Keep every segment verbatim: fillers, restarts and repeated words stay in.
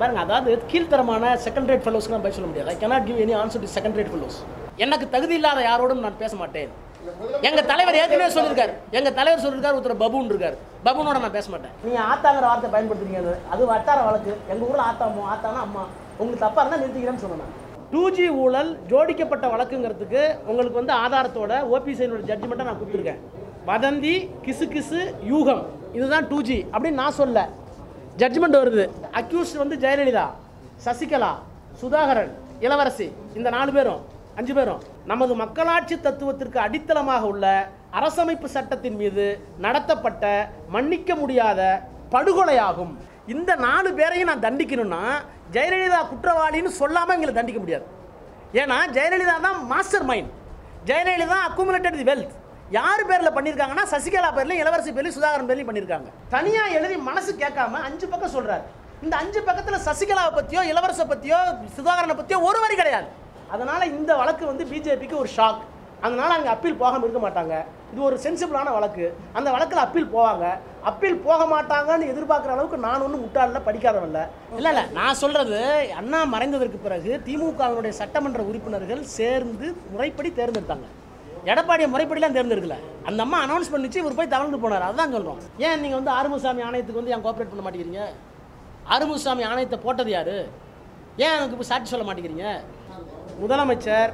I cannot give any answer to second-rate fellows. Young Taliban soldier, young Taliban soldier with a baboon rigger, baboon on a basement. Niata, the band, other Atara, Yangulata, Matana, two G Woolal, Jodi Kapata Valakan, Ungulkunda, Adar Toda, Wapis and Judgment and Akuturga. Badandi, Kisikis, Yugam, it is not two G, Abdin Nasola, Judgment or the accused on the Jairida, Sasikala, Sudharan, Yelavarsi, in the Nalbero. Anjibero, நமது மக்களாட்சி தத்துவத்திற்கு அடித்தளமாக உள்ள அரசமைப்பு சட்டத்தின் மீது நடத்தப்பட்ட மன்னிக்க முடியாத படுகொலையாகும். இந்த நாலு பேரையும் நான் தண்டிக்கணும்னா ஜெயலலிதா குற்றவாளின்னு சொல்லாம எங்களை தண்டிக்க முடியாது. ஏனா ஜெயலலிதா தான் master mind. Jayalalithaa accumulated the wealth. யார் பேர்ல பண்ணிருக்காங்கன்னா சசிகலா பேர்ல, இளவரசி பேர்ல, சுதாகரன் பேர்ல பண்ணிருக்காங்க. தனியா எழுதி மனசு கேட்காம அஞ்சு பக்கம் சொல்றாரு. இந்த அஞ்சு பக்கத்துல சசிகலாவை பத்தியோ, இளவரசி பத்தியோ, சுதாகரனை பத்தியோ ஒரு வரி கிடையாது. அதனால இந்த வழக்கு வந்து பிஜேபிக்கு ஒரு ஷாக். அதனால அங்க அப்பீல் போகாம இருக்க மாட்டாங்க. இது ஒரு சென்சிபிளான வழக்கு. அந்த வழக்குல அப்பீல் போவாங்க. அப்பீல் போக மாட்டாங்கன்னு எதிர்பார்க்குற அளவுக்கு நான் ஒண்ணு முட்டாள்ல படிக்காதவன் இல்ல. இல்ல இல்ல நான் சொல்றது அண்ணா மறைந்ததற்கு பிறகு திமுகவினுடைய சட்டமன்ற உறுப்பினர்கள் சேர்ந்து முறைப்படி தேர்ந்தெடுத்தாங்க. எடப்பாடி முறைப்படிலாம் தேர்ந்தெடுக்கல. அந்த அம்மா அனௌன்ஸ் பண்ணிச்சு இவர் போய் தவழ்ந்து போனார். அதான் சொல்றோம். ஏன் நீங்க வந்து ஆறுமுகசாமி ஆணையத்துக்கு வந்து ஏன் கோஆபரேட் பண்ண மாட்டீங்க? ஆறுமுகசாமி ஆணையத்தை போட்டது யாரு? ஏன் எனக்கு சாட்சி சொல்ல மாட்டீங்க? முதலமைச்சர்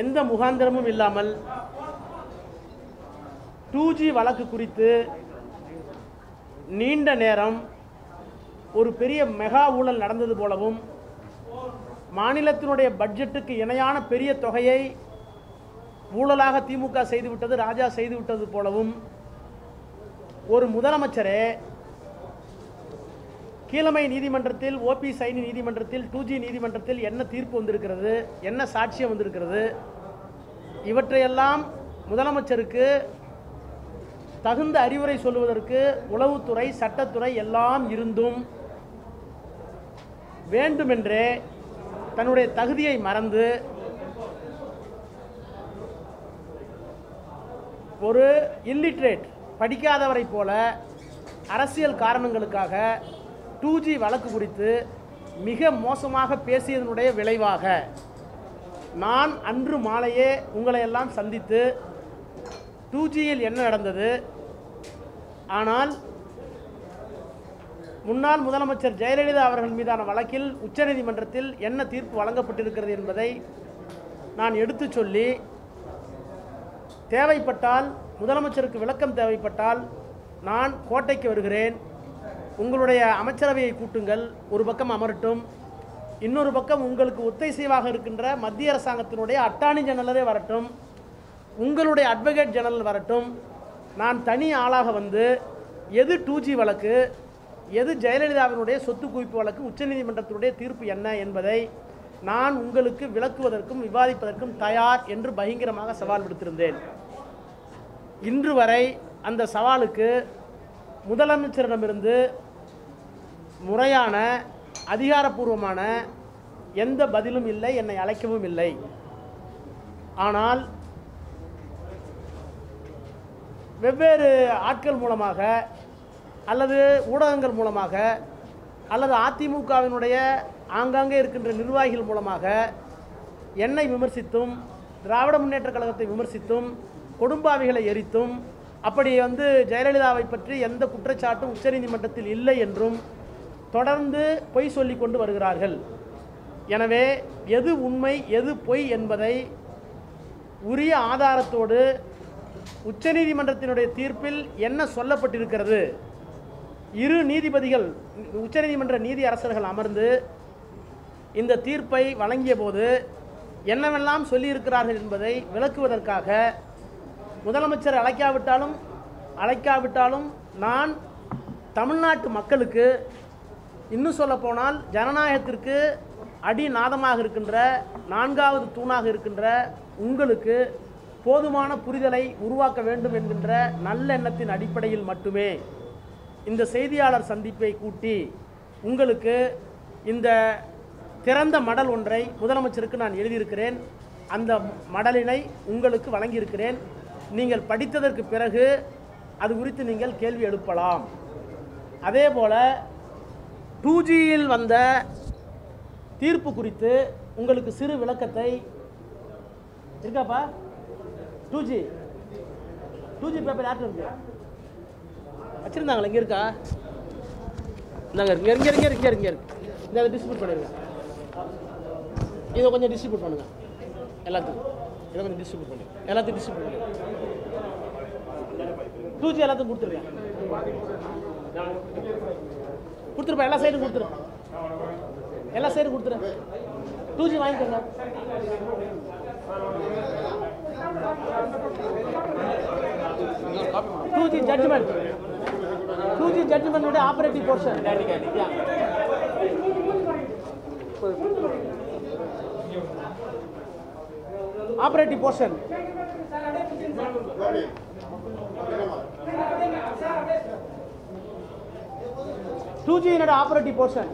எந்த முகாந்திரமும் இல்லாமல் two G வழக்கு குறித்து நீண்ட நேரம் ஒரு பெரிய மெகா ஊழல் நடந்தது போலவும் மாநிலத்தினுடைய பட்ஜெட்டுக்கு இணையான பெரிய தொகையை ஊழலாக திமுக செய்துவிட்டது, ராஜா செய்துவிட்டது போலவும் ஒரு முதலமைச்சரே கீழமை நீதிமன்றத்தில் ஓபி சைனி நீதிமன்றத்தில் two G நீதிமன்றத்தில் என்ன தீர்ப்பு வந்திருக்கிறது, என்ன சாட்சியம் வந்திருக்கிறது, இவற்றையெல்லாம் முதலமைச்சருக்கு தகுந்த அறிவுரை சொல்வதற்கு உளவுத்துறை சட்டத்துறை எல்லாம் இருந்தும் வேண்டுமென்றே தன்னுடைய தகுதியை மறந்து ஒரு இல்லிட்ரேட் படிக்காதவரை போல அரசியல் காரணங்களுக்காக two G வழக்கு குறித்து மிக மோசமாக பேசியதனுடைய விளைவாக நான் அன்று மாலையே உங்களை எல்லாம் சந்தித்து two Gயில் என்ன நடந்தது, ஆனால் முன்னாள் முதலமைச்சர் ஜெயலலிதா அவர்கள் மீதான வழக்கில் உச்சநீதிமன்றத்தில் என்ன தீர்ப்பு வழங்கப்பட்டிருக்கிறது என்பதை நான் எடுத்து சொல்லி தேவைப்பட்டால் முதலமைச்சருக்கு விளக்கம் தேவைப்பட்டால் நான் கோட்டைக்கு வருகிறேன். உங்களுடைய அமைச்சரவையை கூட்டுங்கள், ஒரு பக்கம் அமரட்டும், இன்னொரு பக்கம் உங்களுக்கு ஒத்தைசைவாக இருக்கின்ற மத்திய அரசாங்கத்தினுடைய அட்டார்னி ஜெனரலே வரட்டும், உங்களுடைய அட்வொகேட் ஜெனரல் வரட்டும், நான் தனி ஆளாக வந்து எது two G வழக்கு, எது ஜெயலலிதாவினுடைய சொத்து குவிப்பு வழக்கு, உச்சநீதிமன்றத்தினுடைய தீர்ப்பு என்ன என்பதை நான் உங்களுக்கு விளக்குவதற்கும் விவாதிப்பதற்கும் தயார் என்று பகிரங்கமாக சவால் விடுத்திருந்தேன். இன்று வரை அந்த சவாலுக்கு முதலமைச்சரிடமிருந்து முறையான அதிகாரப்பூர்வமான எந்த பதிலும் இல்லை, என்னை அழைக்கவும் இல்லை. ஆனால் வெவ்வேறு ஆட்கள் மூலமாக அல்லது ஊடகங்கள் மூலமாக அல்லது அதிமுகவினுடைய ஆங்காங்கே இருக்கின்ற நிர்வாகிகள் மூலமாக என்னை விமர்சித்தும் திராவிட முன்னேற்ற கழகத்தை விமர்சித்தும் கொடும்பாவிகளை எரித்தும் அப்படி வந்து ஜெயலலிதாவை பற்றி எந்த குற்றச்சாட்டும் உச்சநீதிமன்றத்தில் இல்லை என்றும் தொடர்ந்து பொய் சொல்லி கொண்டு வருகிறார்கள். எனவே எது உண்மை எது பொய் என்பதை உரிய ஆதாரத்தோடு உச்சநீதிமன்றத்தினுடைய தீர்ப்பில் என்ன சொல்லப்பட்டிருக்கிறது, இரு நீதிபதிகள் உச்சநீதிமன்ற நீதியரசர்கள் அமர்ந்து இந்த தீர்ப்பை வழங்கிய போது என்னவெல்லாம் சொல்லியிருக்கிறார்கள் என்பதை விளக்குவதற்காக முதலமைச்சர் அழைக்காவிட்டாலும் அழைக்காவிட்டாலும் நான் தமிழ்நாட்டு மக்களுக்கு இன்னும் சொல்லப்போனால் ஜனநாயகத்திற்கு அடிநாதமாக இருக்கின்ற நான்காவது தூணாக இருக்கின்ற உங்களுக்கு போதுமான புரிதலை உருவாக்க வேண்டும் என்கின்ற நல்லெண்ணத்தின் அடிப்படையில் மட்டுமே இந்த செய்தியாளர் சந்திப்பை கூட்டி உங்களுக்கு இந்த திறந்த மடல் ஒன்றை முதலமைச்சருக்கு நான் எழுதியிருக்கிறேன். அந்த மடலினை உங்களுக்கு வழங்கியிருக்கிறேன். நீங்கள் படித்ததற்கு பிறகு அது குறித்து நீங்கள் கேள்வி எழுப்பலாம். அதே போல் டூஜியில் வந்த தீர்ப்பு குறித்து உங்களுக்கு சிறு விளக்கத்தை இருக்காப்பா டூஜி டூஜி பேப்பர் யார்கிட்ட இருக்கு வச்சிருந்தாங்களா இங்கே இருக்கா நாங்கள் இங்கே இங்கே இங்கே இங்கே இங்கே இருக்கு இந்த அதை டிஸ்ட்ரிபியூட் பண்ணிடுங்க இதை கொஞ்சம் டிஸ்ட்ரிபியூட் பண்ணுங்கள் எல்லாத்துக்கும் இதை கொஞ்சம் டிஸ்ட்ரிபியூட் பண்ணுங்கள் எல்லாத்தையும் டிஸ்ட்ரிபியூட் பண்ணுங்கள் டூஜி எல்லாத்தையும் கொடுத்துருக்கேன் கொடுத்துருப்பா எல்லா சைடும் கொடுத்துருப்பேன் எல்லா சைடும் கொடுத்துருங்க டூஜி வாங்கிக்கோங்க two G judgment two G judgment operative portion operative portion two G operative portion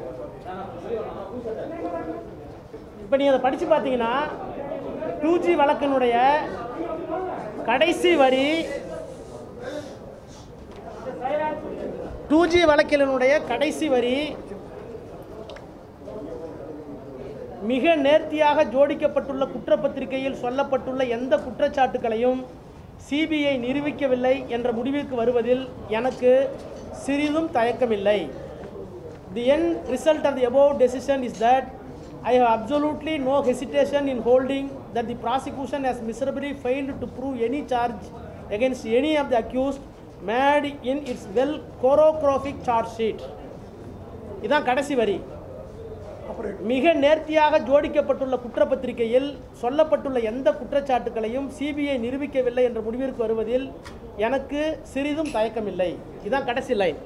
இப்போ நீங்கள் அதை படித்து பார்த்தீங்கன்னா டூஜி வழக்கினுடைய கடைசி வரி டூஜி வழக்கினுடைய கடைசி வரி மிக நேர்த்தியாக ஜோடிக்கப்பட்டுள்ள குற்றப்பத்திரிகையில் சொல்லப்பட்டுள்ள எந்த குற்றச்சாட்டுக்களையும் சிபிஐ நிரூபிக்கவில்லை என்ற முடிவிற்கு வருவதில் எனக்கு சிறிதும் தயக்கமில்லை. The end result of the above decision is that I have absolutely no hesitation in holding that the prosecution has miserably failed to prove any charge against any of the accused made in its well choreographic charge sheet. இதான் கடைசி வரி. மிக நேர்த்தியாக ஜோடிக்கப்பட்டுள்ள குற்றப்பத்திரிகையில் சொல்லப்பட்டுள்ள எந்த குற்றச்சாட்டுகளையும் CBI நிரூபிக்கவில்லை என்ற முடிவிற்கு வருவதில் எனக்கு சிறிதும் தயக்கமில்லை. இதான் கடைசி லைன்.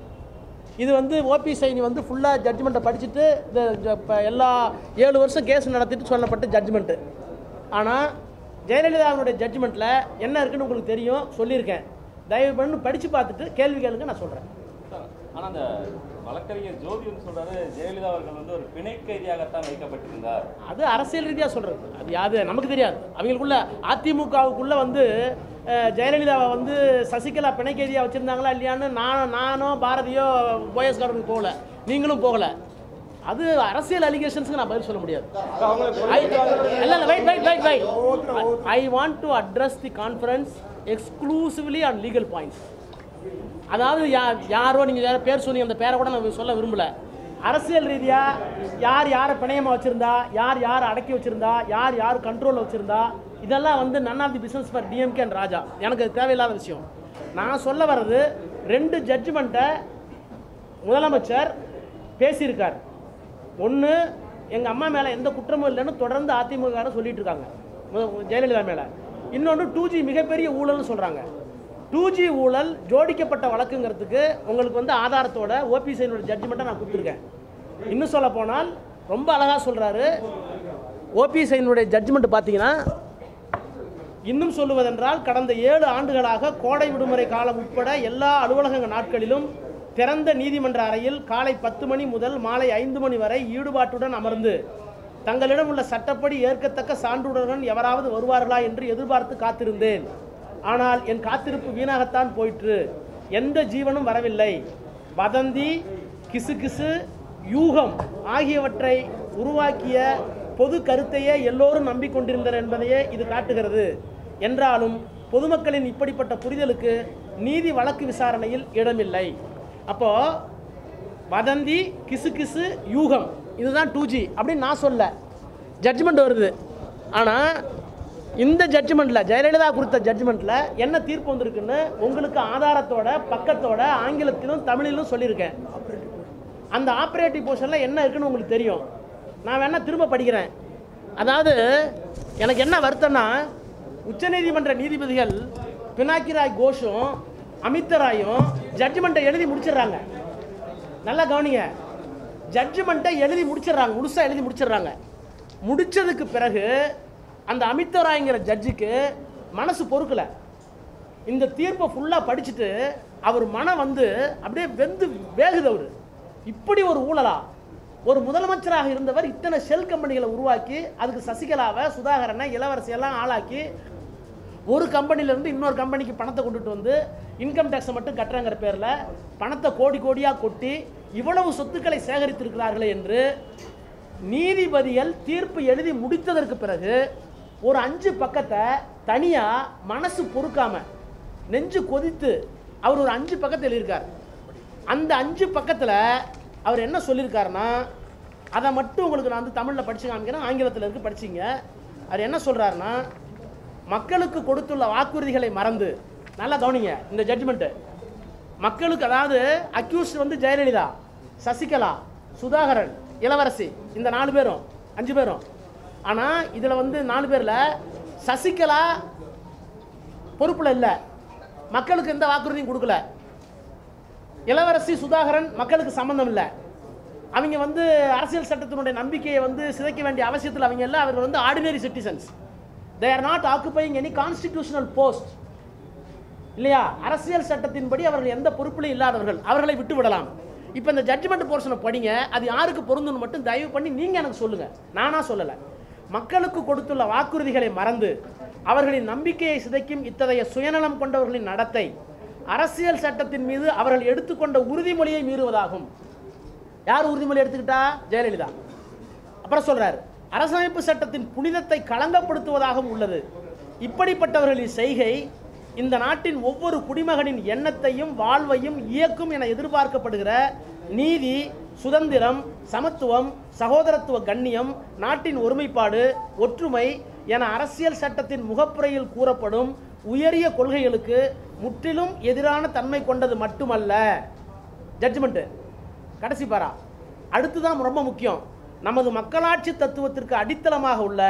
இது வந்து ஓபி சைனி வந்து ஃபுல்லாக ஜட்ஜ்மெண்ட்டை படிச்சுட்டு எல்லா ஏழு வருஷம் கேஸ் நடத்திட்டு சொல்லப்பட்ட ஜட்ஜ்மெண்ட்டு. ஆனால் ஜெயலலிதாவுடைய ஜட்ஜ்மெண்ட்டில் என்ன இருக்குன்னு உங்களுக்கு தெரியும், சொல்லியிருக்கேன். தயவு பண்ணி படித்து பார்த்துட்டு கேள்வி கேளுங்க, நான் சொல்கிறேன். ஆனால் அந்த வழக்கறிஞர் ஜோதின்னு சொல்கிறாரு, ஜெயலலிதா அவர்கள் வந்து ஒரு பிணை கைதியாகத்தான் வைக்கப்பட்டிருந்தார். அது அரசியல் ரீதியாக சொல்கிறது, அது யாரு நமக்கு தெரியாது. அவங்களுக்குள்ள அதிமுகவுக்குள்ளே வந்து ஜெயலலிதாவை வந்து சசிகலா பிணை கைதியாக வச்சுருந்தாங்களா இல்லையான்னு நான் நானோ பாரதியோ போயஸ் கார்டன் போகலை, நீங்களும் போகலை. அது அரசியல் அலிகேஷன்ஸுக்கு நான் பதில் சொல்ல முடியாது. இல்லை இல்லை wait wait wait wait I want to address the conference exclusively on legal points. அதாவது யா யாரோ நீங்கள் யாரோ பேர் சொன்னீங்க, அந்த பேரை கூட நான் சொல்ல விரும்பலை. அரசியல் ரீதியாக யார் யாரை பிணையமாக வச்சுருந்தா, யார் யாரை அடக்கி வச்சுருந்தா, யார் யார் கண்ட்ரோலில் வச்சுருந்தா, இதெல்லாம் வந்து none of the business for DMK and Raja. எனக்கு தேவையில்லாத விஷயம். நான் சொல்ல வர்றது, ரெண்டு ஜட்ஜ்மெண்ட்டை முதலமைச்சர் பேசியிருக்கார். ஒன்று, எங்கள் அம்மா மேலே எந்த குற்றமும் இல்லைன்னு தொடர்ந்து அதிமுக சொல்லிட்டு இருக்காங்க, ஜெயலலிதா மேலே. இன்னொன்று, டூஜி மிகப்பெரிய ஊழல்னு சொல்கிறாங்க. டூஜி ஊழல் ஜோடிக்கப்பட்ட வழக்குங்கிறதுக்கு உங்களுக்கு வந்து ஆதாரத்தோட ஓபிசியினோட ஜட்ஜ்மெண்ட்டை நான் கொடுத்துருக்கேன். இன்னும் சொல்ல போனால் ரொம்ப அழகாக சொல்கிறாரு. ஓபிசியினுடைய ஜட்ஜ்மெண்ட் பார்த்தீங்கன்னா, இன்னும் சொல்லுவதென்றால் கடந்த ஏழு ஆண்டுகளாக கோடை விடுமுறை காலம் உட்பட எல்லா அலுவலக நாட்களிலும் திறந்த நீதிமன்ற அறையில் காலை பத்து மணி முதல் மாலை ஐந்து மணி வரை ஈடுபாட்டுடன் அமர்ந்து தங்களிடம் உள்ள சட்டப்படி ஏற்கத்தக்க சான்றுடன் எவராவது வருவார்களா என்று எதிர்பார்த்து காத்திருந்தேன். ஆனால் என் காத்திருப்பு வீணாகத்தான் போயிற்று. எந்த ஜீவனும் வரவில்லை. வதந்தி, கிசு கிசு, யூகம் ஆகியவற்றை உருவாக்கிய பொது கருத்தையே எல்லோரும் நம்பிக்கொண்டிருந்தனர் என்பதையே இது காட்டுகிறது. என்றாலும் பொதுமக்களின் இப்படிப்பட்ட புரிதலுக்கு நீதி வழக்கு விசாரணையில் இடமில்லை. அப்போது வதந்தி, கிசு கிசு, யூகம் இதுதான் டூஜி அப்படின்னு நான் சொல்ல ஜட்ஜ்மெண்ட் வருது. ஆனால் இந்த ஜட்ஜ்மெண்ட்டில், ஜெயலலிதா குறித்த ஜட்ஜ்மெண்ட்டில் என்ன தீர்ப்பு வந்திருக்குன்னு உங்களுக்கு ஆதாரத்தோட பக்கத்தோட ஆங்கிலத்திலும் தமிழிலும் சொல்லியிருக்கேன். அந்த ஆப்ரேட்டிவ் போர்ஷனில் என்ன இருக்குன்னு உங்களுக்கு தெரியும். நான் வேணா திரும்ப படிக்கிறேன். அதாவது எனக்கு என்ன வருத்தம்னா, உச்சநீதிமன்ற நீதிபதிகள் பினாக்கி ராய் கோஷும் அமித்ராயும் ஜட்ஜ்மெண்ட்டை எழுதி முடிச்சிடுறாங்க. நல்லா கவனிங்க, ஜட்ஜ்மெண்ட்டை எழுதி முடிச்சிடுறாங்க, முழுசாக எழுதி முடிச்சிடுறாங்க. முடித்ததுக்கு பிறகு அந்த அமித்ராய்ங்கிற ஜட்ஜுக்கு மனசு பொறுக்கலை. இந்த தீர்ப்பை ஃபுல்லாக படிச்சுட்டு அவர் மனம் வந்து அப்படியே வெந்து வேகுது. அவர் இப்படி ஒரு ஊழலா, ஒரு முதலமைச்சராக இருந்தவர் இத்தனை ஷெல் கம்பெனிகளை உருவாக்கி அதுக்கு சசிகலாவை, சுதாகரனை, இளவரசியெல்லாம் ஆளாக்கி ஒரு கம்பெனிலேருந்து இன்னொரு கம்பெனிக்கு பணத்தை கொண்டுட்டு வந்து இன்கம் டேக்ஸை மட்டும் கட்டுறங்கிற பேரில் பணத்தை கோடி கோடியாக கொட்டி இவ்வளவு சொத்துக்களை சேகரித்திருக்கிறார்களே என்று நீதிபதிகள் தீர்ப்பு எழுதி முடித்ததற்கு பிறகு ஒரு அஞ்சு பக்கத்தை தனியாக மனசு பொறுக்காம நெஞ்சு கொதித்து அவர் ஒரு அஞ்சு பக்கத்தில் எழுதியிருக்கார். அந்த அஞ்சு பக்கத்தில் அவர் என்ன சொல்லியிருக்காருன்னா, அதை மட்டும் உங்களுக்கு நான் வந்து தமிழில் படித்து காமிக்கிறேன், ஆங்கிலத்தில் இருந்து படிச்சிங்க. அவர் என்ன சொல்கிறாருன்னா, மக்களுக்கு கொடுத்துள்ள வாக்குறுதிகளை மறந்து, நல்லா கவனிங்க இந்த ஜட்ஜ்மெண்ட்டு, மக்களுக்கு அதாவது அக்யூஸ்ட் வந்து ஜெயலலிதா, சசிகலா, சுதாகரன், இளவரசி, இந்த நாலு பேரும் அஞ்சு பேரும். ஆனால் இதில் வந்து நாலு பேரில் சசிகலா பொறுப்பில் இல்லை, மக்களுக்கு எந்த வாக்குறுதியும் கொடுக்கல. இளவரசி, சுதாகரன் மக்களுக்கு சம்மந்தம் இல்லை, அவங்க வந்து அரசியல் சட்டத்தினுடைய நம்பிக்கையை வந்து சிதைக்க வேண்டிய அவசியத்தில் அவங்க இல்லை, அவர்கள் வந்து ordinary citizens, they are not occupying any constitutional post இல்லையா, அரசியல் சட்டத்தின்படி அவர்கள் எந்த பொறுப்பிலையும் இல்லாதவர்கள், அவர்களை விட்டு விடலாம். இப்போ இந்த ஜட்ஜ்மெண்ட் போர்ஷனை படிங்க, அது யாருக்கு பொருந்துன்னு மட்டும் தயவு பண்ணி நீங்கள் எனக்கு சொல்லுங்கள், நானாக சொல்லலை. மக்களுக்கு கொடுத்துள்ள வாக்குறுதிகளை மறந்து அவர்களின் நம்பிக்கையை சிதைக்கும் இத்தகைய சுயநலம் கொண்டவர்களின் நடத்தை அரசியல் சட்டத்தின் மீது அவர்கள் எடுத்துக்கொண்ட உறுதிமொழியை மீறுவதாகும். யார் உறுதிமொழி எடுத்துக்கிட்டா? ஜெயலலிதா. அப்புறம் சொல்கிறார், அரசமைப்பு சட்டத்தின் புனிதத்தை களங்கப்படுத்துவதாகவும் உள்ளது. இப்படிப்பட்டவர்களின் செய்கை இந்த நாட்டின் ஒவ்வொரு குடிமகனின் எண்ணத்தையும் வாழ்வையும் இயக்கும் என எதிர்பார்க்கப்படுகிற நீதி, சுதந்திரம், சமத்துவம், சகோதரத்துவ கண்ணியம், நாட்டின் ஒருமைப்பாடு, ஒற்றுமை என அரசியல் சட்டத்தின் முகப்புரையில் கூறப்படும் உயரிய கொள்கைகளுக்கு முற்றிலும் எதிரான தன்மை கொண்டது மட்டுமல்ல. ஜட்ஜ்மெண்ட்டு கடைசி பாரா அடுத்துதான் ரொம்ப முக்கியம். நமது மக்களாட்சி தத்துவத்திற்கு அடித்தளமாக உள்ள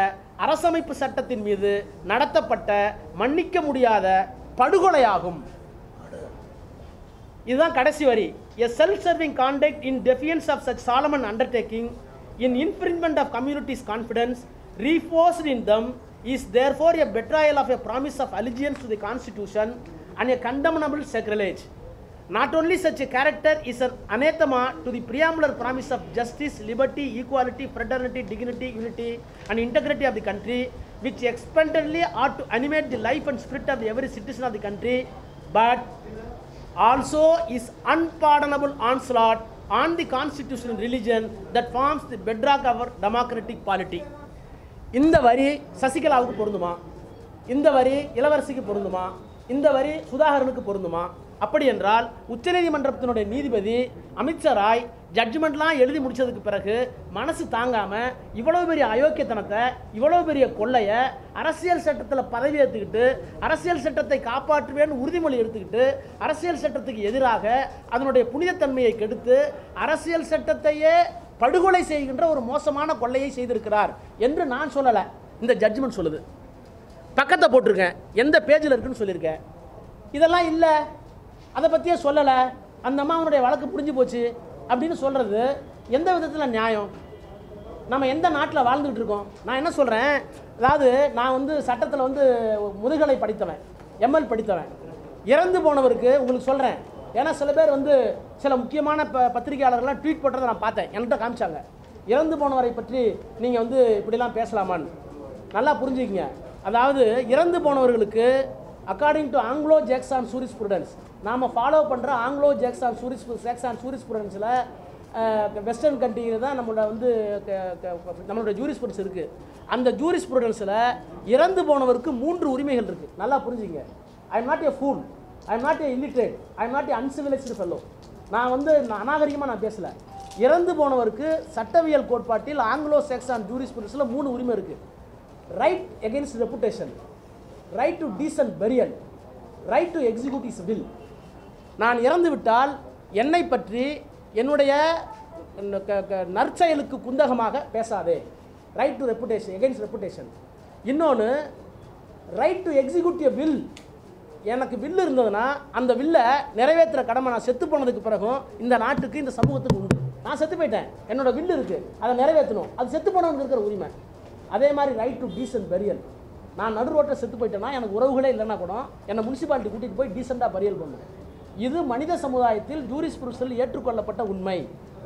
அரசமைப்பு சட்டத்தின் மீது நடத்தப்பட்ட மன்னிக்க முடியாத படுகொலையாகும். இதுதான் கடைசி வரி. A self-serving conduct in defiance of such solemn undertaking, in infringement of community's confidence reinforced in them, is therefore a betrayal of a promise of allegiance to the Constitution and a condemnable sacrilege. Not only such a character is an anathema to the preambular promise of justice, liberty, equality, fraternity, dignity, unity and integrity of the country, which expectantly ought to animate the life and spirit of every citizen of the country, but also is unpardonable onslaught on the constitutional religion that forms the bedrock of our democratic polity. இந்த வரி சசிகலாவுக்கு பொருந்துமா? இந்த வரி இளவரசிக்கு பொருந்துமா? இந்த வரி சுதாகரனுக்கு பொருந்துமா? அப்படி என்றால் உச்சநீதிமன்றத்தினுடைய நீதிபதி அமித் சராய் ஜட்ஜ்மெண்ட்லாம் எழுதி முடித்ததுக்கு பிறகு மனசு தாங்காமல் இவ்வளோ பெரிய அயோக்கியத்தனத்தை, இவ்வளோ பெரிய கொள்ளையை, அரசியல் சட்டத்தில் பதவி ஏற்றுக்கிட்டு அரசியல் சட்டத்தை காப்பாற்றுவேன்னு உறுதிமொழி எடுத்துக்கிட்டு அரசியல் சட்டத்துக்கு எதிராக அதனுடைய புனிதத்தன்மையை கெடுத்து அரசியல் சட்டத்தையே படுகொலை செய்கின்ற ஒரு மோசமான கொள்ளையை செய்திருக்கிறார் என்று நான் சொல்லலை, இந்த ஜட்ஜ்மெண்ட் சொல்லுது. பக்கத்தை போட்டிருக்கேன், எந்த பேஜில் இருக்குன்னு சொல்லியிருக்கேன். இதெல்லாம் இல்லை, அதை பற்றியே சொல்லலை, அந்த அம்மாவனுடைய வழக்கு புரிஞ்சு போச்சு அப்படின்னு சொல்கிறது எந்த விதத்தில் நியாயம்? நம்ம எந்த நாட்டில் வாழ்ந்துக்கிட்டு இருக்கோம்? நான் என்ன சொல்கிறேன், அதாவது நான் வந்து சட்டத்தில் வந்து முதுகலை படித்தவன், எம்எல் படித்தவன், இறந்து போனவருக்கு உங்களுக்கு சொல்கிறேன். ஏன்னா சில பேர் வந்து சில முக்கியமான ப பத்திரிகையாளர்கள்லாம் ட்வீட் பண்ணுறதை நான் பார்த்தேன், என்கிட்ட காமிச்சாங்க, இறந்து போனவரை பற்றி நீங்கள் வந்து இப்படிலாம் பேசலாமான்னு. நல்லா புரிஞ்சுக்கிங்க, அதாவது இறந்து போனவர்களுக்கு according to Anglo Saxon jurisprudence, நாம் ஃபாலோ பண்ணுற ஆங்கிலோ ஜாக்சன் ஜூரிஸ் ஜாக்சன் ஜூரிஸ்பிருடன்ஸில் வெஸ்டர்ன் கண்ட்ரியில் தான் நம்மளோட வந்து நம்மளோட ஜூரிஸ்பிருடன்ஸ் இருக்குது. அந்த ஜூரிஸ்பிருடன்ஸில் இறந்து போனவருக்கு மூன்று உரிமைகள் இருக்குது. நல்லா புரிஞ்சுங்க, I am not a fool, I am not a illiterate, I am not a uncivilised fellow. நான் வந்து அநாகரிகமாக நான் பேசலை. இறந்து போனவருக்கு சட்டவியல் கோட்பாட்டில் ஆங்கிலோ ஜாக்சன் ஜூரிஸ்பிருடன்ஸில் மூணு உரிமை இருக்குது. Right against reputation, right to decent burial, right to execute his will. நான் இறந்து விட்டால் என்னை பற்றி என்னுடைய நற்செயலுக்கு குந்தகமாக பேசாதே, right to reputation, against reputation. இன்னொன்று right to execute a will, எனக்கு வில் இருந்ததுன்னா அந்த வில்லை நிறைவேற்றுற கடமை நான் செத்து போனதுக்கு பிறகும் இந்த நாட்டுக்கு இந்த சமூகத்துக்கு உண்டு. நான் செத்து போயிட்டேன், என்னோட வில் இருக்குது, அதை நிறைவேற்றணும், அது செத்து போனவனுக்கு இருக்கிற உரிமை. அதே மாதிரி ரைட் டு டீசன்ட் பெரியல், நான் நடு ரோட்டில் செத்து போயிட்டேன்னா எனக்கு உறவுகளே இல்லைன்னா கூட என்னை முனிசிபாலிட்டி கூட்டிகிட்டு போய் டீசெண்டாக பரியல் பண்ணுவேன். இது மனித சமுதாயத்தில் ஜூரிஸ்பிருடன்ஸில் ஏற்றுக்கொள்ளப்பட்ட உண்மை.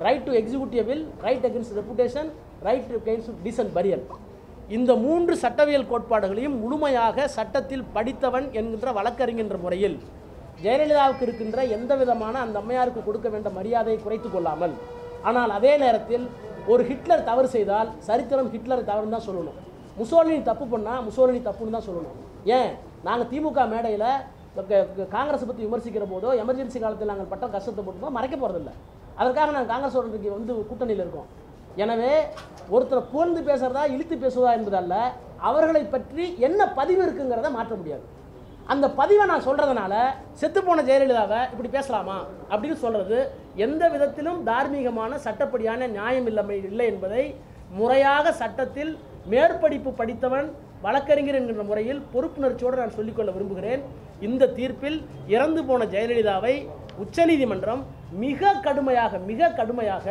Right to executive will, right against reputation, right against decent burial. இந்த மூன்று சட்டவியல் கோட்பாடுகளையும் முழுமையாக சட்டத்தில் படித்தவன் என்கின்ற வழக்கறிஞர் முறையில் ஜெயலலிதாவுக்கு இருக்கின்ற எந்த விதமான அந்த அம்மையாருக்கு கொடுக்க வேண்ட மரியாதையை குறைத்து கொள்ளாமல், ஆனால் அதே நேரத்தில் ஒரு ஹிட்லர் தவறு செய்தால் சரித்திரம் ஹிட்லர் தவறுன்னு தான் சொல்லணும், முசோலினி தப்பு பண்ணால் முசோலினி தப்புன்னு தான் சொல்லணும். ஏன் நாங்கள் திமுக மேடையில் காங்கிரஸை பற்றி விமர்சிக்கிற போதோ எமர்ஜென்சி காலத்தில் நாங்கள் பட்ட கஷ்டத்தை போட்டுப்போம், மறைக்க போகிறதில்ல. அதற்காக நாங்கள் காங்கிரஸ் ஓட்டுக்கு வந்து கூட்டணியில் இருக்கோம். எனவே ஒருத்தரை புகழ்ந்து பேசுகிறதா இழுத்து பேசுவதா என்பதல்ல, அவர்களை பற்றி என்ன பதிவு இருக்குங்கிறத மாற்ற முடியாது. அந்த பதிவை நான் சொல்கிறதுனால செத்துப்போன ஜெயலலிதாவை இப்படி பேசலாமா அப்படின்னு சொல்கிறது எந்த விதத்திலும் தார்மீகமான சட்டப்படியான நியாயம் இல்லை இல்லை என்பதை முறையாக சட்டத்தில் மேற்படிப்பு படித்தவன் வழக்கறிஞர் என்கின்ற முறையில் பொறுப்புணர்ச்சியோடு நான் சொல்லிக்கொள்ள விரும்புகிறேன். இந்த தீர்ப்பில் இறந்து போன ஜெயலலிதாவை உச்சநீதிமன்றம் மிக கடுமையாக மிக கடுமையாக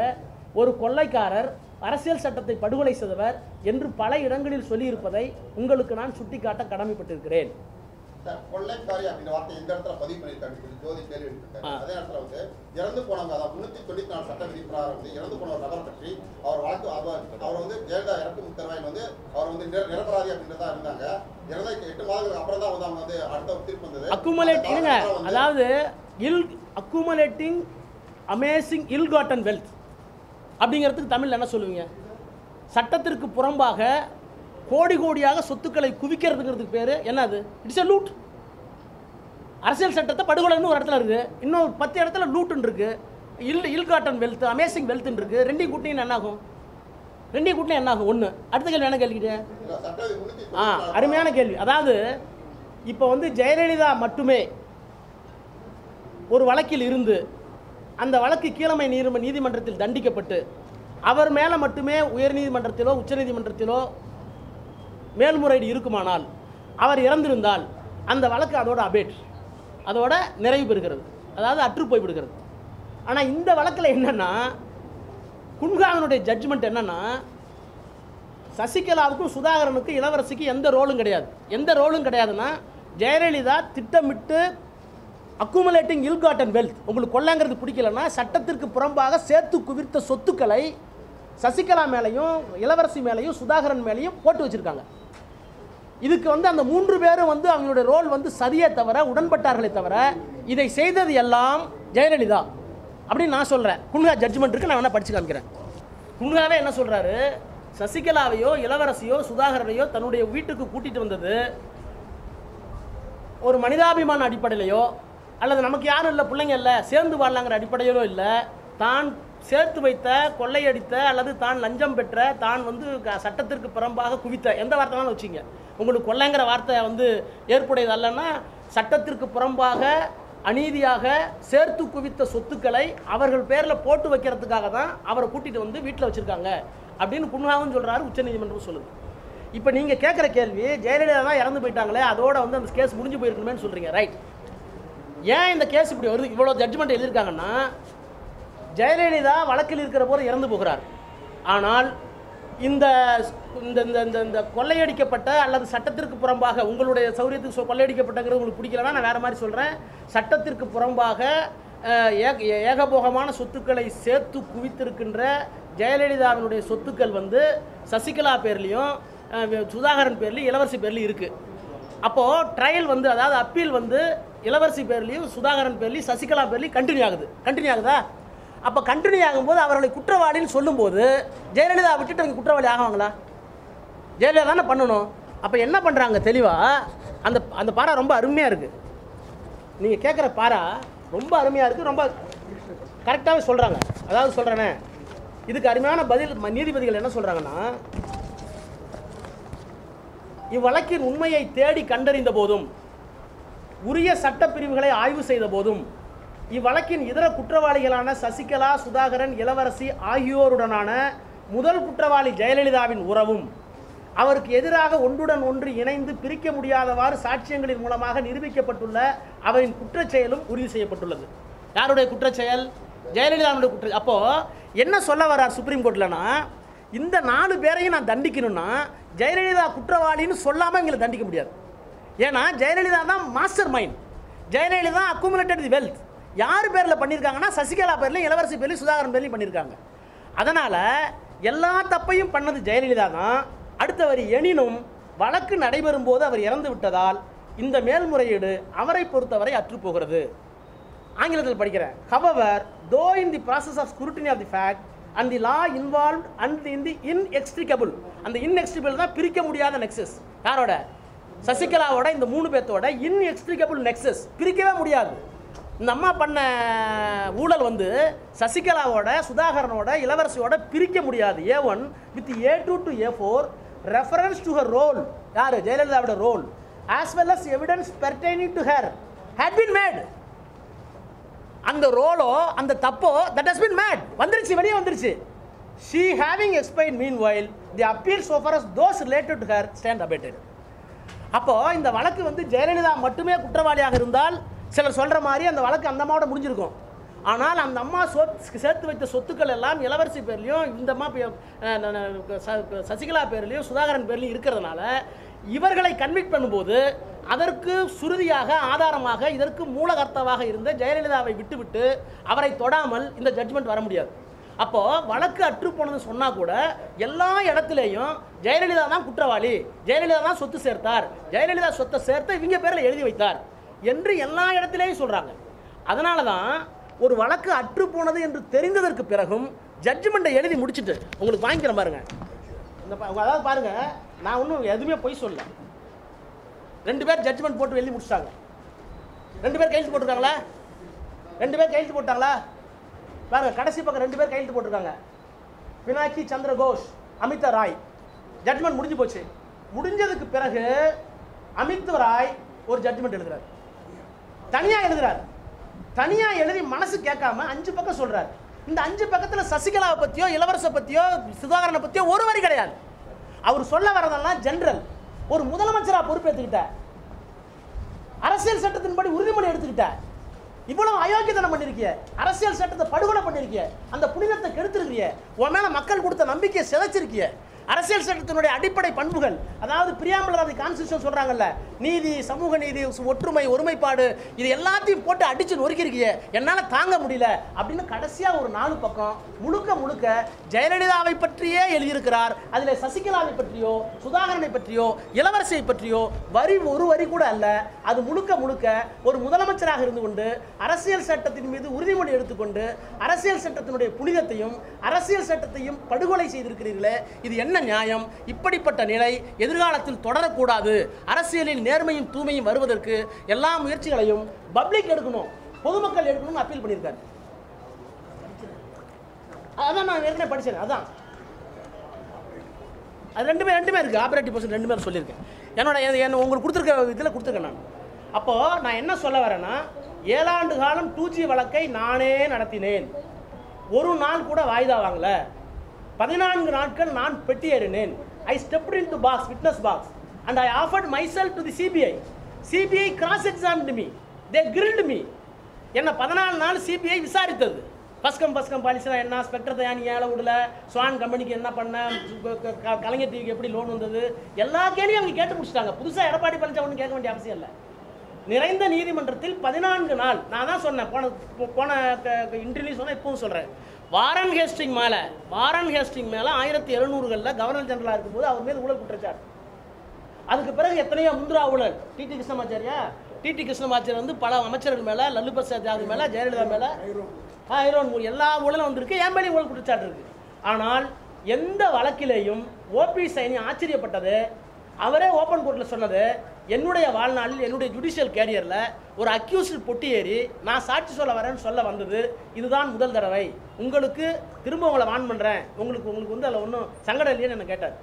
ஒரு கொள்ளைக்காரர், அரசியல் சட்டத்தை படுகொலை செய்தவர் என்று பல இடங்களில் சொல்லியிருப்பதை உங்களுக்கு நான் சுட்டிக்காட்ட கடமைப்பட்டிருக்கிறேன். அதாவது accumulating amassing ill gotten wealth அப்படிங்கிறதுக்கு தமிழில் என்ன சொல்லுவீங்க? சட்டத்திற்கு புறம்பாக கோடி கோடியாக சொத்துக்களை குவிக்கிறதுங்கிறதுக்கு பேர் என்னது? It's a loot. அரசியல் சட்டத்தை படுகொலைன்னு ஒரு இடத்துல இருக்குது, இன்னொரு பத்து இடத்துல லூட்டுன்னு இருக்குது, ill ill gotten wealth amassing வெல்த்துன்னு இருக்குது. ரெண்டையும் கூட்டினா என்னாகும்? ரெண்டையும் கூட்டினா என்னாகும்? ஒன்று. அடுத்த கேள்வி என்ன கேள்விக்கிட்டே? ஆ, அருமையான கேள்வி. அதாவது இப்போ வந்து ஜெயலலிதா மட்டுமே ஒரு வழக்கில் இருந்து அந்த வழக்கு கீழமை நீதிமன்ற நீதிமன்றத்தில் தண்டிக்கப்பட்டு அவர் மேலே மட்டுமே உயர்நீதிமன்றத்திலோ உச்சநீதிமன்றத்திலோ மேல்முறையீடு இருக்குமானால், அவர் இறந்திருந்தால் அந்த வழக்கு அதோட அபேட் அதோட நிறைவு பெறுகிறது, அதாவது அற்று போய்விடுகிறது. ஆனால் இந்த வழக்கில் என்னென்னா குன்காவனுடைய ஜட்ஜ்மெண்ட் என்னென்னா சசிகலாவுக்கும் சுதாகரனுக்கும் இளவரசிக்கு எந்த ரோலும் கிடையாது. எந்த ரோலும் கிடையாதுன்னா ஜெயலலிதா திட்டமிட்டு அக்குமுலேட்டிங் இல் காட்டன் வெல்த், உங்களுக்கு கொள்ளாங்கிறது பிடிக்கலன்னா சட்டத்திற்கு புறம்பாக சேர்த்து குவிர்த்த சொத்துக்களை சசிகலா மேலேயும் இளவரசி மேலேயும் சுதாகரன் மேலேயும் போட்டு வச்சுருக்காங்க. இதுக்கு வந்து அந்த மூன்று பேரும் வந்து அவங்களுடைய ரோல் வந்து சரியே தவிர உடன்பட்டார்களே தவிர இதை செய்தது எல்லாம் ஜெயலலிதா அப்படின்னு நான் சொல்கிறேன். குன்ஹா ஜட்ஜ்மெண்ட்டுக்கு நான் வேணால் படித்து காமிக்கிறேன். குன்ஹாவே என்ன சொல்கிறாரு? சசிகலாவையோ இளவரசியோ சுதாகரனையோ தன்னுடைய வீட்டுக்கு கூட்டிகிட்டு வந்தது ஒரு மனிதாபிமான அடிப்படையிலையோ அல்லது நமக்கு யாரும் இல்லை பிள்ளைங்க இல்லை சேர்ந்து வாழலாங்கிற அடிப்படையிலோ இல்லை, தான் சேர்த்து வைத்த கொள்ளையடித்த அல்லது தான் லஞ்சம் பெற்ற தான் வந்து சட்டத்திற்கு புறம்பாக குவித்த எந்த வார்த்தைனாலும் வச்சுங்க, உங்களுக்கு கொள்ளைங்கிற வார்த்தை வந்து ஏற்புடையது அல்லன்னா சட்டத்திற்கு புறம்பாக அநீதியாக சேர்த்து குவித்த சொத்துக்களை அவர்கள் பேரில் போட்டு வைக்கிறதுக்காக தான் அவரை கூட்டிகிட்டு வந்து வீட்டில் வச்சுருக்காங்க அப்படின்னு குன்ஹாவும் சொல்கிறாரு, உச்சநீதிமன்றம் சொல்லுது. இப்போ நீங்கள் கேட்குற கேள்வி ஜெயலலிதா தான் இறந்து போயிட்டாங்களே அதோடு வந்து அந்த கேஸ் முடிஞ்சு போயிருக்கணுமேன்னு சொல்கிறீங்க, ரைட். ஏன் இந்த கேஸ் இப்படி வருது? இவ்வளோ ஜட்ஜ்மெண்ட் எழுதியிருக்காங்கன்னா ஜெயலலிதா வழக்கில் இருக்கிற போது இறந்து போகிறார், ஆனால் இந்த இந்த கொள்ளையடிக்கப்பட்ட அல்லது சட்டத்திற்கு புறம்பாக உங்களுடைய சௌரியத்துக்கு கொள்ளையடிக்கப்பட்டங்கிறது உங்களுக்கு பிடிக்கலன்னா நான் வேறு மாதிரி சொல்கிறேன், சட்டத்திற்கு புறம்பாக ஏகபோகமான சொத்துக்களை சேர்த்து குவித்திருக்கின்ற ஜெயலலிதாவினுடைய சொத்துக்கள் வந்து சசிகலா பேர்லேயும் சுதாகரன் பேர்லேயும் இளவரசி பேர்லேயும் இருக்குது. அப்போது ட்ரையல் வந்து அதாவது அப்பீல் வந்து இளவரசி பேர்லேயும் சுதாகரன் பேர்லேயும் சசிகலா பேர்லேயும் கண்டினியூ ஆகுது. கண்டினியூ ஆகுதா? அப்போ கண்டினியூ ஆகும்போது அவர்களை குற்றவாளின்னு சொல்லும்போது ஜெயலலிதா விட்டுட்டு அவங்க குற்றவாளி ஆகுவாங்களா? ஜெயலலிதா தானே பண்ணணும். அப்போ என்ன பண்ணுறாங்க தெளிவாக அந்த அந்த பாரா ரொம்ப அருமையாக இருக்குது. நீங்கள் கேட்குற பாரா ரொம்ப அருமையாக இருக்குது, ரொம்ப கரெக்டாகவே சொல்கிறாங்க. அதாவது சொல்கிறேனே இதுக்கு அருமையான பதில் நீதிபதிகள் என்ன சொல்கிறாங்கன்னா, இவ்வழக்கின் உண்மையை தேடி கண்டறிந்த போதும் உரிய சட்டப்பிரிவுகளை ஆய்வு செய்த போதும் இவ்வழக்கின் இதர குற்றவாளிகளான சசிகலா சுதாகரன் இளவரசி ஆகியோருடனான முதல் குற்றவாளி ஜெயலலிதாவின் உறவும் அவருக்கு எதிராக ஒன்றுடன் ஒன்று இணைந்து பிரிக்க முடியாதவாறு சாட்சியங்களின் மூலமாக நிரூபிக்கப்பட்டுள்ள அவரின் குற்றச்செயலும் உறுதி செய்யப்பட்டுள்ளது. யாருடைய குற்றச்செயல்? ஜெயலலிதாவுடைய குற்ற. அப்போது என்ன சொல்ல வர்றார் சுப்ரீம் கோர்ட்டில்னா, இந்த நாலு பேரையும் நான் தண்டிக்கணும்னா ஜெயலலிதா குற்றவாளின்னு சொல்லாமல் எங்களை தண்டிக்க முடியாது. ஏன்னா ஜெயலலிதா தான் master mind, Jayalalithaa accumulated the wealth. யார் பேரில் பண்ணியிருக்காங்கன்னா சசிகலா பேர்லையும் இளவரசி பேர்லையும் சுதாகரன் பேர்லையும் பண்ணியிருக்காங்க. அதனால் எல்லா தப்பையும் பண்ணது ஜெயலலிதா தான். அடுத்த வரி, எனினும் வழக்கு நடைபெறும் போது அவர் இறந்து விட்டதால் இந்த மேல்முறையீடு அவரை பொறுத்தவரை அற்று போகிறது. ஆங்கிலத்தில் படிக்கிறேன். However, though in the process of scrutiny of the fact and the law involved and in the inextricable, and the inextricable தான் பிரிக்க முடியாத நெக்ஸஸ். யாரோட? சசிகலாவோட இந்த மூணு பேர்த்தோட inextricable நெக்ஸஸ் பிரிக்கவே முடியாது. இந்த அம்மா பண்ண ஊழல் வந்து சசிகலாவோட சுதாகரனோட இளவரசியோட பிரிக்க முடியாது. A one with A two to A four reference to her role, யாரு ஜெயலலிதாவோட role, as well as evidence pertaining to her had been made. அந்த ரோலோ அந்த தப்போ that has been made வந்துருச்சு, வெளியே வந்துருச்சு. She having explained meanwhile the appeal so far as those related to her stand abated. அப்போ இந்த வழக்கு வந்து ஜெயலலிதா மட்டுமே குற்றவாளியாக இருந்தால் சிலர் சொல்கிற மாதிரி அந்த வழக்கு அந்த அம்மாவோட முடிஞ்சிருக்கும். ஆனால் அந்த அம்மா சொத்து சேர்த்து வைத்த சொத்துக்கள் எல்லாம் இளவரசி பேர்லையும் இந்த அம்மா சசிகலா பேர்லையும் சுதாகரன் பேர்லையும் இருக்கிறதுனால இவர்களை கன்விக்ட் பண்ணும்போது அதற்கு சுருதியாக ஆதாரமாக இதற்கு மூலகர்த்தாவாக இருந்த ஜெயலலிதாவை விட்டுவிட்டு அவரை தொடாமல் இந்த ஜட்ஜ்மெண்ட் வர முடியாது. அப்போது வழக்கு அற்று போனதுன்னு சொன்னால் கூட எல்லா இடத்துலையும் ஜெயலலிதா தான் குற்றவாளி, ஜெயலலிதா தான் சொத்து சேர்த்தார், ஜெயலலிதா சொத்தை சேர்த்து இவங்க பேரில் எழுதி வைத்தார் என்று எல்லா இடத்துலையும் சொல்கிறாங்க. அதனால தான் ஒரு வழக்கு அற்று போனது என்று தெரிந்ததற்கு பிறகும் ஜட்ஜ்மெண்ட்டை எழுதி முடிச்சுட்டு உங்களுக்கு வாங்கிக்கிற பாருங்க. இந்த அதாவது பாருங்கள், நான் ஒன்றும் எதுவுமே போய் சொல்ல, ரெண்டு பேர் ஜட்ஜ்மெண்ட் போட்டு எழுதி முடிச்சிட்டாங்க. ரெண்டு பேர் கையெழுத்து போட்டிருக்காங்களா? ரெண்டு பேர் கையெழுத்து போட்டாங்களா? பாருங்கள், கடைசி பக்கம் ரெண்டு பேர் கையெழுத்து போட்டிருக்காங்க. பினாக்கி சந்திர கோஷ், அமிதா ராய். ஜட்ஜ்மெண்ட் முடிஞ்சு போச்சு. முடிஞ்சதுக்கு பிறகு அமித் ராய் ஒரு ஜட்ஜ்மெண்ட் எழுதுறாரு, தனியாக எழுதுறாரு. தனியாக எழுதி மனசு கேட்காம அஞ்சு பக்கம் சொல்கிறார். இந்த அஞ்சு பக்கத்தில் சசிகலாவை பற்றியோ இளவரசை பற்றியோ சுதாகரனை பற்றியோ ஒரு வரி கிடையாது. அவர் சொல்ல வரதெல்லாம் ஜென்ரல். ஒரு முதலமைச்சராக பொறுப்பேற்றுக்கிட்டார், அரசியல் சட்டத்தின்படி உறுதிமொழி எடுத்துக்கிட்டார், இவ்வளவு அயோக்கியத்தனம் பண்ணியிருக்கிய, அரசியல் சட்டத்தை படுகொலை பண்ணியிருக்கிய, அந்த புனிதத்தை கெடுத்திருக்கிய, உன் மேலே மக்கள் கொடுத்த நம்பிக்கையை சிதைச்சிருக்கிய, அரசியல் சட்டத்தினுடைய அடிப்படை பண்புகள், அதாவது பிரியாம்பலர் ஆஃப் தி கான்ஸ்டிடியூஷன் சொல்கிறாங்கல்ல, நீதி, சமூக நீதி, ஒற்றுமை, ஒருமைப்பாடு, இது எல்லாத்தையும் போட்டு அடித்து நொறுக்கியிருக்கிய, என்னால் தாங்க முடியல அப்படின்னு கடைசியாக ஒரு நாலு பக்கம் முழுக்க முழுக்க ஜெயலலிதாவை பற்றியே எழுதியிருக்கிறார். அதில் சசிகலாவை பற்றியோ சுதாகரனை பற்றியோ இளவரசியை பற்றியோ வரி ஒரு வரி கூட அல்ல. அது முழுக்க முழுக்க ஒரு முதலமைச்சராக இருந்து கொண்டு அரசியல் சட்டத்தின் மீது உறுதிமொழி எடுத்துக்கொண்டு அரசியல் சட்டத்தினுடைய புனிதத்தையும் அரசியல் சட்டத்தையும் படுகொலை செய்திருக்கிறீர்களே, இது என்ன நியாயம்? இப்படிப்பட்ட நிலை எதிர்காலத்தில் தொடரக்கூடாது. அரசியலில் நேர்மையும் தூய்மையும் வருவதற்கு எல்லா முயற்சிகளையும் பப்ளிக் எடுக்கணும், பொதுமக்கள் எடுக்கணும்னு அப்பீல் பண்ணியிருக்காரு. அதான் நான் ஏற்கனவே படிச்சேன். அதான் அது ரெண்டுமே ரெண்டுமே இருக்கு, ஆபரேட்டிவ் பர்சன் ரெண்டுமே சொல்லியிருக்கேன். என்னோட என்ன உங்களுக்கு கொடுத்துருக்க இதில் கொடுத்துருக்கேன் நான். அப்போ நான் என்ன சொல்ல வரேன்னா, ஏழாண்டு காலம் டூ ஜி வழக்கை நானே நடத்தினேன், ஒரு நாள் கூட வாய்தா வாங்கல, பதினான்கு நாட்கள் நான் பெட்டியேறினேன். I stepped in to box, witness box, and I offered myself to the CBI. CBI cross examined me, they grilled me. என்னை பதினாலு நாள் சிபிஐ விசாரித்தது. பஸ்கம் பஸ்கம் பாலிசிலாம் என்ன, ஸ்பெக்டர் தயானி ஏழை விடல, ஸ்வான் கம்பெனிக்கு என்ன பண்ண, கலைஞர் டிவிக்கு எப்படி லோன் வந்தது, எல்லா கேள்வியும் அவங்க கேட்டு முடிச்சிட்டாங்க. புதுசாக எடப்பாடி பழனிசாமி கேட்க வேண்டிய அவசியம் இல்லை. நிறைந்த நீதிமன்றத்தில் பதினான்கு நாள் நான் தான் சொன்னேன், போன போன இன்டர்வியூ சொன்னேன், இப்பவும் சொல்கிறேன், வாரன் ஹேஸ்டிங் மேலே வாரன் ஹேஸ்டிங் மேலே ஆயிரத்தி எழுநூறுகளில் கவர்னர் ஜெனரலாக இருக்கும்போது அவர் மீது ஊழல் குற்றச்சாட்டு. அதுக்கு பிறகு எத்தனையோ முந்திரா ஊழல், டிடி கிருஷ்ணமாச்சாரியா, டிடி கிருஷ்ணமாச்சாரி வந்து பல அமைச்சர்கள் மேலே, லல்லு பிரசாத் யாதவ் மேலே, ஜெயலலிதா மேலே, ஐரோன் ஊழல், எல்லா ஊழலும் வந்திருக்கு, என் மேலேயும் ஊழல் குற்றச்சாட்டு இருக்குது. ஆனால் எந்த வழக்கிலேயும் ஓபி சைனி ஆச்சரியப்பட்டது, அவரே ஓப்பன் கோர்ட்டில் சொன்னது, என்னுடைய வாழ்நாளில் என்னுடைய ஜுடிஷியல் கேரியரில் ஒரு அக்யூஸ்டு பொட்டி ஏறி நான் சாட்சி சொல்ல வரேன்னு சொல்ல வந்தது இதுதான் முதல் தடவை. உங்களுக்கு திரும்ப உங்களை வான் பண்ணுறேன், உங்களுக்கு உங்களுக்கு வந்து அதில் ஒன்றும் சங்கடம் இல்லைன்னு என்ன கேட்டார்.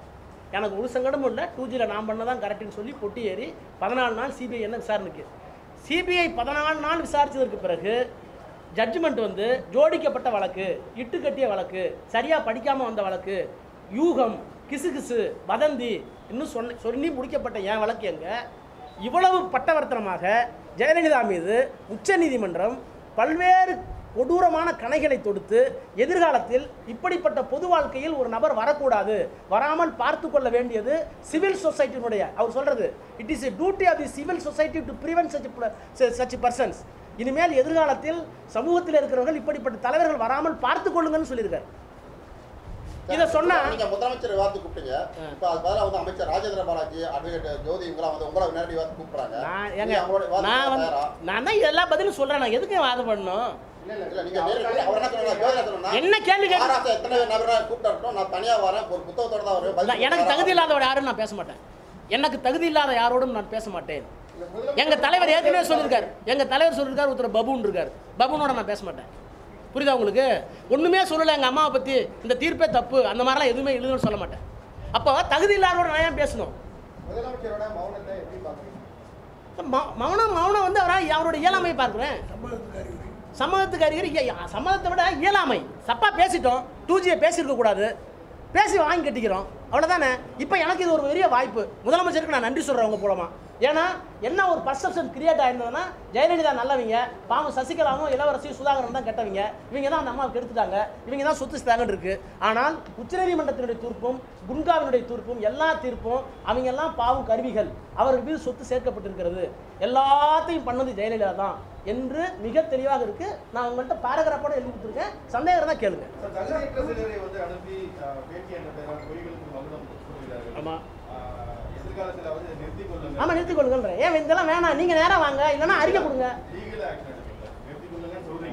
எனக்கு ஒரு சங்கடமும் இல்லை, டூ ஜியில் நான் பண்ண தான் கரெக்டுன்னு சொல்லி பொட்டி ஏறி பதினாலு நாள் சிபிஐ என்ன விசாரணைக்கு, சிபிஐ பதினாலு நாள் விசாரித்ததற்கு பிறகு ஜட்ஜ்மெண்ட் வந்து ஜோடிக்கப்பட்ட வழக்கு, இட்டு கட்டிய வழக்கு, சரியாக படிக்காமல் வந்த வழக்கு, யூகம், கிசுகிசு, வதந்தி இன்னும் சொன்ன சொல்லி முடிக்கப்பட்ட என் வழக்கு எங்கே? இவ்வளவு பட்டவர்த்தனமாக ஜெயலலிதா மீது உச்ச நீதிமன்றம் பல்வேறு கொடூரமான கணைகளை தொடுத்து எதிர்காலத்தில் இப்படிப்பட்ட பொது வாழ்க்கையில் ஒரு நபர் வரக்கூடாது, வராமல் பார்த்து கொள்ள வேண்டியது சிவில் சொசைட்டியினுடைய, அவர் சொல்கிறது it is a duty of the civil society to prevent such such persons. இனிமேல் எதிர்காலத்தில் சமூகத்தில் இருக்கிறவர்கள் இப்படிப்பட்ட தலைவர்கள் வராமல் பார்த்து கொள்ளுங்கன்னு சொல்லியிருக்கார். இத சொன்னா நீங்க முதலமைச்சர் வாத்து கூப்பிடுங்க. இப்ப அது பதிலா வந்து அமைச்சர் ராஜேந்திர பாலாஜி அட்வொகேட் ஜோதி இவங்க வந்து உங்கள நேரடி வாத்து கூப்பிடுறாங்க. நான் நான் தான் இதெல்லாம் பதில் சொல்றேன். நான் எதுக்கு வாத பண்ணணும்? என்ன கேள்வி கூப்பிட்டோம்? நான் தனியா வரேன், ஒரு புத்தகத்தோட தான் வருவேன். எனக்கு தகுதி இல்லாதவங்க யாரும் நான் பேச மாட்டேன். எனக்கு தகுதி இல்லாத யாரோடும் நான் பேச மாட்டேன். எங்க தலைவர் ஏற்கனவே சொல்லியிருக்காரு, எங்க தலைவர் சொல்லியிருக்காரு, ஒருத்தர் பபுன்னு இருக்காரு, பபுனோட நான் பேச மாட்டேன். புரியுதா உங்களுக்கு? ஒன்றுமே சொல்லலை எங்கள் அம்மாவை பற்றி, இந்த தீர்ப்பே தப்பு, அந்த மாதிரிலாம் எதுவுமே எழுதுன்னு சொல்ல மாட்டேன். அப்போ தகுதி இல்லாதோட நான் ஏன் பேசணும்? மௌனம் மௌனம் வந்து அவரை அவரோட இயலாமையை பார்க்குறேன். சம்மதத்துக்கு அறிகுறி சம்மதத்தை விட இயலாமை. தப்பாக பேசிட்டோம், டூ ஜியை பேசியிருக்கக்கூடாது, பேசி வாங்கி கட்டிக்கிறோம், அவ்வளோதானே. இப்போ எனக்கு இது ஒரு பெரிய வாய்ப்பு. முதலமைச்சருக்கு நான் நன்றி சொல்கிறேன் அவங்க மூலமாக. ஏன்னா என்ன ஒரு பர்செப்ஷன் கிரியேட் ஆயிருந்ததுன்னா, ஜெயலலிதா நல்லவங்க, பாவம் சசிகலாவும் இளவரசியும் சுதாகரன் தான் கெட்டவங்க, இவங்க தான் அந்த அம்மாவுக்கு எடுத்துட்டாங்க, இவங்க தான் சொத்து ஸ்தாகன்னு இருக்குது. ஆனால் உச்சநீதிமன்றத்தினுடைய தீர்ப்பும் குன்காவினுடைய தீர்ப்பும் எல்லா தீர்ப்பும் அவங்க எல்லாம் பாவம் கருவிகள், அவர்கள் மீது சொத்து சேர்க்கப்பட்டிருக்கிறது, எல்லாத்தையும் பண்ணது ஜெயலலிதா தான் என்று மிக தெளிவாக இருக்கு. நான் உங்கள்கிட்ட பேராகிராஃபோட எழுதி கொடுத்துருக்கேன், சந்தேகம் தான் கேளுங்க. ஆமா ஆமா நிறுத்திக் கொள்ளுங்கள். ஏன் இதெல்லாம் வேணாம், நீங்க நேரா வாங்க, இல்லைன்னா அறிக்கை கொடுங்க.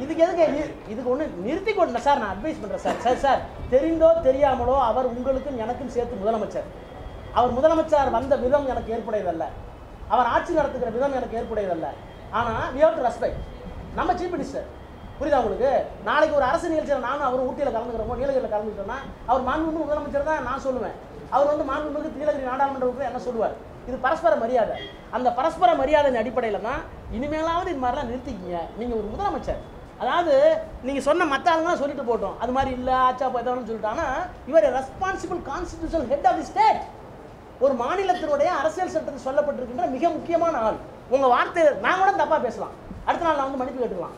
இதுக்கு எதுக்கு இதுக்கு ஒன்று நிறுத்திக் கொள்ளுங்க சார். நான் அட்வைஸ் பண்றேன் சார். சார் சார் தெரிந்தோ தெரியாமலோ அவர் உங்களுக்கும் எனக்கும் சேர்த்து முதலமைச்சர். அவர் முதலமைச்சர் வந்த விதம் எனக்கு ஏற்புடையதல்ல, அவர் ஆட்சி நடத்துகிற விதம் எனக்கு ஏற்புடையதல்ல. ஆனால் we have to respect நம்ம சீஃப் மினிஸ்டர். புரியுதா உங்களுக்கு? நாளைக்கு ஒரு அரசு நிகழ்ச்சியில் நானும் அவர் ஊட்டியில் கலந்துக்கிறோமோ, நீலகிரியில் கலந்துக்கிட்டோம்னா, அவர் மாண்புமிகு முதலமைச்சர் தான் நான் சொல்லுவேன், அவர் வந்து மாண்புமிகு நீலகிரி நாடாளுமன்ற உறுப்பினர் என்ன சொல்லுவார். இது பரஸ்பர மரியாதை. அந்த பரஸ்பர மரியாதையின் அடிப்படையில் தான் இனிமேலாவது இது மாதிரிலாம் நிறுத்திக்கிங்க. நீங்கள் ஒரு முதலமைச்சர், அதாவது நீங்கள் சொன்ன மற்ற ஆளுங்க சொல்லிட்டு போட்டோம், அது மாதிரி இல்லை ஆச்சா போதான்னு சொல்லிட்டாங்கன்னா, இவர் responsible constitutional head of the state, ஒரு மாநிலத்தினுடைய அரசியல் சட்டத்தில் சொல்லப்பட்டிருக்கின்ற மிக முக்கியமான ஆள். உங்கள் வார்த்தை நான் கூட தப்பாக பேசலாம், அடுத்த நாள் நான் வந்து மன்னிப்பு கேட்டுக்கலாம்.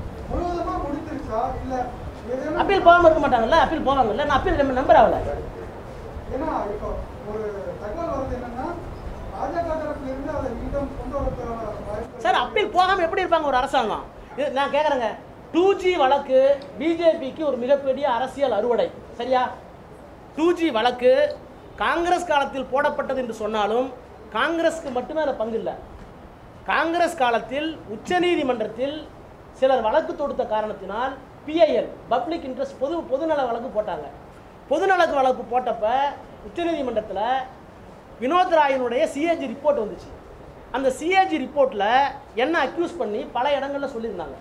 அப்பீல் போகாம இருக்க மாட்டாங்கல்ல, அப்பீல் போவாங்கல்ல. நான் அப்பீல் நம்ம நம்பர் ஆகல. ஏன்னா இப்போ ஒரு தகவல் வருது என்னன்னா, பாஜக தரப்புல இருந்து அதை மீண்டும் கொண்டு வரதுக்கான சார் அப்பீல் போகாம எப்படி இருப்பாங்க ஒரு அரசாங்கம்? நான் கேக்குறேங்க, டூ ஜி வழக்கு பிஜேபிக்கு ஒரு மிகப்பெரிய அரசியல் அறுவடை, சரியா? டூ ஜி வழக்கு காங்கிரஸ் காலத்தில் போடப்பட்டது என்று சொன்னாலும் காங்கிரஸுக்கு மட்டுமே அதில் பங்கு இல்லை. காங்கிரஸ் காலத்தில் உச்சநீதிமன்றத்தில் சிலர் வழக்கு தொடுத்த காரணத்தினால் பிஐஎல் பப்ளிக் இன்ட்ரெஸ்ட் பொது பொதுநல வழக்கு போட்டாங்க. பொதுநல வழக்கு போட்டப்போ உச்சநீதிமன்றத்தில் வினோத் ராயினுடைய சிஏஜி ரிப்போர்ட் வந்துச்சு. அந்த சிஏஜி ரிப்போர்ட்டில் என்ன அக்யூஸ் பண்ணி பல இடங்களில் சொல்லியிருந்தாங்க.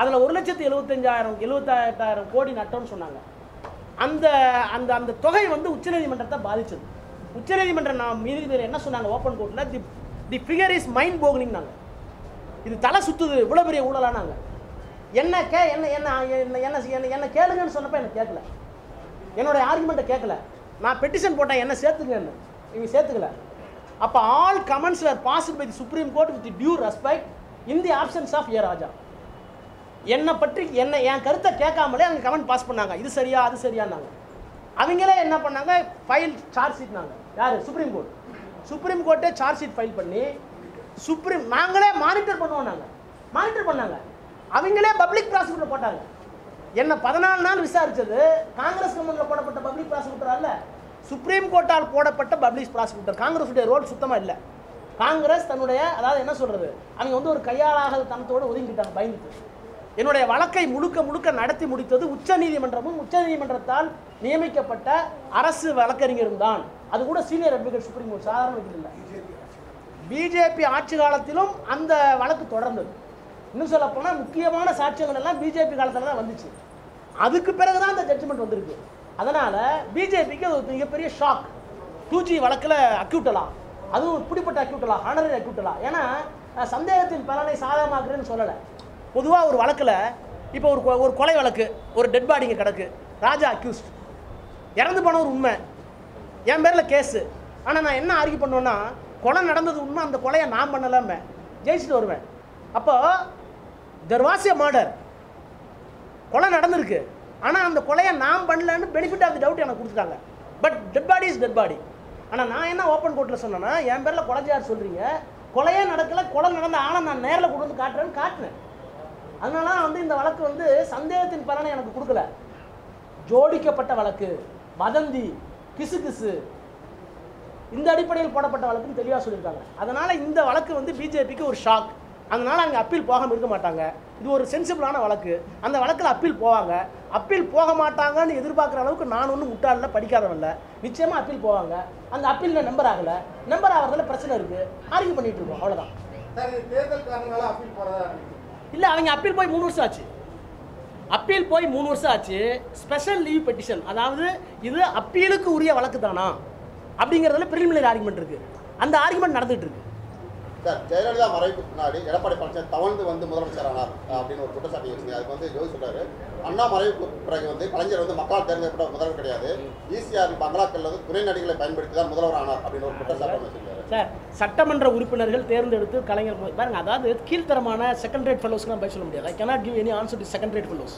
அதில் ஒரு லட்சத்து எழுபத்தஞ்சாயிரம் எழுபத்தாயிரத்தாயிரம் கோடி நட்டோன்னு சொன்னாங்க. அந்த அந்த அந்த தொகை வந்து உச்சநீதிமன்றத்தை பாதித்தது. உச்சநீதிமன்ற நான் நீதிபதி என்ன சொன்னாங்க ஓப்பன் கோர்ட்டில், the the figure is mind boggling. நாங்கள் இது தலை சுற்றுது, இவ்வளோ பெரிய ஊழலாக. நாங்கள் என்ன கே என்ன என்ன என்ன என்ன என்ன கேளுங்கன்னு சொன்னப்போ எனக்கு கேட்கல, என்னுடைய ஆர்குமெண்ட்டை கேட்கல. நான் பெட்டிஷன் போட்டேன், என்ன சேர்த்துக்கன்னு, இவங்க சேர்த்துக்கல. அப்போ all comments are passed by the supreme court with due respect in the absence of A Raja. என்னை பற்றி என்ன என் கருத்தை கேட்காமலே அவங்க கமெண்ட் பாஸ் பண்ணாங்க, இது சரியா அது சரியானாங்க. அவங்களே என்ன பண்ணாங்க, ஃபைல் சார்ஜ் ஷீட்னாங்க. யார்? Supreme court. சுப்ரீம் கோர்ட்டே சார்ஜ் ஷீட் ஃபைல் பண்ணி சுப்ரீம் நாங்களே மானிட்டர் பண்ணுவோம், நாங்கள் மானிட்டர் பண்ணாங்க. அவங்களே பப்ளிக் ப்ராசிக்யூட்டர் போட்டாங்க. என்னை பதினாலு நாள் விசாரித்தது காங்கிரஸ் கவர்மெண்ட்டில் போடப்பட்ட பப்ளிக் ப்ராசிக்யூட்டர் அல்ல, சுப்ரீம் கோர்ட்டால் போடப்பட்ட பப்ளிக் ப்ராசிக்யூட்டர். காங்கிரஸுடைய ரோல் சுத்தமாக இல்லை. காங்கிரஸ் தன்னுடைய அதாவது என்ன சொல்கிறது, அவங்க வந்து ஒரு கையாளாக தனத்தோடு ஒதுங்கிட்டாங்க, பயந்துட்டு. என்னுடைய வழக்கை முழுக்க முழுக்க நடத்தி முடித்தது உச்சநீதிமன்றமும் உச்சநீதிமன்றத்தால் நியமிக்கப்பட்ட அரசு வழக்கறிஞரும் தான். அது கூட சீனியர் அட்வொகேட் சுப்ரீம் கோர்ட், சாதாரண வக்கீல் இல்லை. பிஜேபி ஆட்சி காலத்திலும் அந்த வழக்கு தொடர்ந்தது. இன்னும் சொல்லப்போனால் முக்கியமான சாட்சியங்கள் எல்லாம் பிஜேபி காலத்தில் தான் வந்துச்சு, அதுக்கு பிறகு தான் அந்த ஜட்ஜ்மெண்ட் வந்திருக்கு. அதனால் பிஜேபிக்கு அது மிகப்பெரிய ஷாக். டூ ஜி வழக்கில் அக்யூட்டலா, அதுவும் இப்படிப்பட்ட அக்யூட்டலா, ஹானரரி அக்யூட்டலா. ஏன்னா சந்தேகத்தின் பலனை சாதகமாக்குறேன்னு சொல்லலை. பொதுவாக ஒரு வழக்கில் இப்போ ஒரு ஒரு கொலை வழக்கு, ஒரு டெட் பாடிங்க கிடக்கு, ராஜா அக்யூஸ்ட், இறந்து போன ஒரு உண்மை, என் பேரில் கேஸு. ஆனால் நான் என்ன ஆர்கியூ பண்ணுவேன்னா, கொலை நடந்தது உண்மை, அந்த கொலையை நான் பண்ணலாமே, ஜெயிச்சுட்டு வருவேன். அப்போ தெர் வாஸ் எ மர்டர், கொலை நடந்திருக்கு, ஆனால் அந்த கொலையை நான் பண்ணலன்னு பெனிஃபிட் ஆஃப் தி டவுட் எனக்கு கொடுத்துட்டாங்க. But dead body is dead body. ஆனால் நான் என்ன ஓப்பன் கோர்ட்டில் சொன்னேன்னா, என் பேரில் கொலைஞ்சார் சொல்கிறீங்க, கொலையே நடக்கலை, கொலை நடந்த ஆனால் நான் நேரில் கொண்டு வந்து காட்டுறேன்னு காட்டினேன். அதனால வந்து இந்த வழக்கு வந்து சந்தேகத்தின் பலனை எனக்கு கொடுக்கல. ஜோடிக்கப்பட்ட வழக்கு, வதந்தி, கிசு கிசு, இந்த அடிப்படையில் போடப்பட்ட வழக்குன்னு தெளிவாக சொல்லியிருக்காங்க. அதனால் இந்த வழக்கு வந்து பிஜேபிக்கு ஒரு ஷாக். அதனால் அங்கே அப்பீல் போகாமல் இருக்க மாட்டாங்க. இது ஒரு சென்சிபிளான வழக்கு. அந்த வழக்கில் அப்பீல் போவாங்க. அப்பீல் போக மாட்டாங்கன்னு எதிர்பார்க்குற அளவுக்கு நான் ஒன்றும் முட்டாளில் படிக்காதவன்ல. நிச்சயமாக அப்பீல் போவாங்க. அந்த அப்பீலில் நம்பர் ஆகலை, நம்பர் ஆகிறதுல பிரச்சனை இருக்குது, ஆர்கியூ பண்ணிகிட்டு இருக்கோம், அவ்வளோதான். தேர்தல் காரணங்களாக அப்பீல் போகிறதா இல்லை, அவங்க அப்பீல் போய் மூணு வருஷம் ஆச்சு. அப்பீல் போய் மூணு வருஷம் ஆச்சு. ஸ்பெஷல் லீவ் பெட்டிஷன், அதாவது இது அப்பீலுக்கு உரிய வழக்கு தானா அப்படிங்கிறதுல பிரிலிமினரி ஆர்குமெண்ட் இருக்குது. அந்த ஆர்குமெண்ட் நடந்துகிட்டு இருக்கு. சார், ஜெயலலிதா மறைவுக்கு முன்னாடி எடப்பாடி பழனிசாமி தவழ்ந்து வந்து முதலமைச்சர் ஆனார் அப்படின்னு ஒரு குற்றச்சாட்டு இருக்குங்க. அதுக்கு வந்து ஜோதி சொல்றாரு, அண்ணா மறைவுக்கு பிறகு வந்து கலைஞர் வந்து மக்களால் தேர்ந்தெடுக்கப்பட்ட முதல்வர் கிடையாது, ஈசிஆர் பங்களாக்கள் வந்து துணை நடிகளை பயன்படுத்தி தான் முதல்வர் ஆனார் அப்படின்னு ஒரு குற்றச்சாட்டு. சார், சட்டமன்ற உறுப்பினர்கள் தேர்ந்தெடுத்து கலைஞர் பாருங்க, அதாவது கீழ்த்தரமான செகண்ட் ரேட் ஃபெல்லோஸ்க்கு நான் பதில் சொல்ல முடியாது. I cannot give any answer to second rate fellows.